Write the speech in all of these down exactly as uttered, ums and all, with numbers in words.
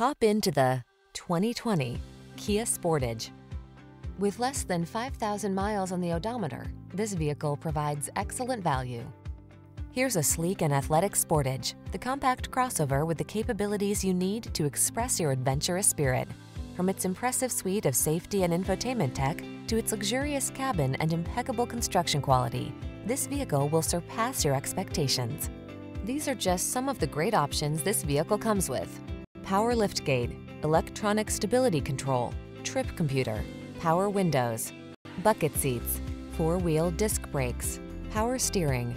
Hop into the twenty twenty Kia Sportage. With less than five thousand miles on the odometer, this vehicle provides excellent value. Here's a sleek and athletic Sportage, the compact crossover with the capabilities you need to express your adventurous spirit. From its impressive suite of safety and infotainment tech to its luxurious cabin and impeccable construction quality, this vehicle will surpass your expectations. These are just some of the great options this vehicle comes with: power liftgate, electronic stability control, trip computer, power windows, bucket seats, four-wheel disc brakes, power steering.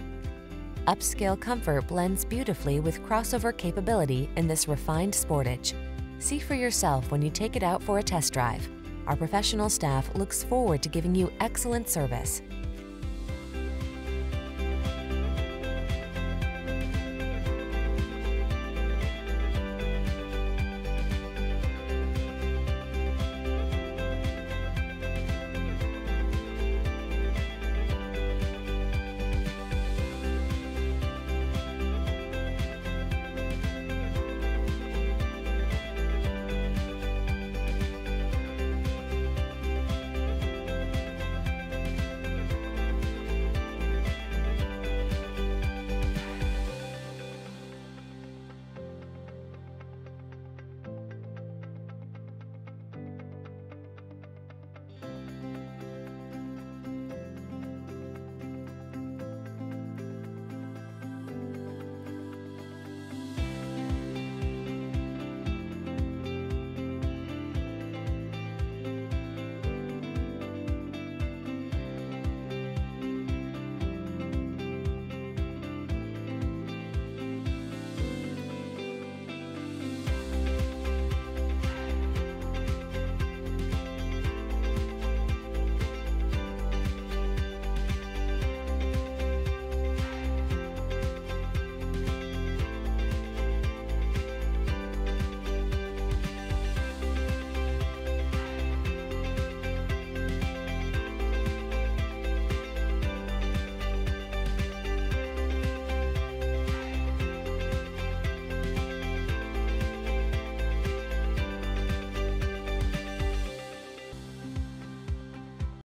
Upscale comfort blends beautifully with crossover capability in this refined Sportage. See for yourself when you take it out for a test drive. Our professional staff looks forward to giving you excellent service.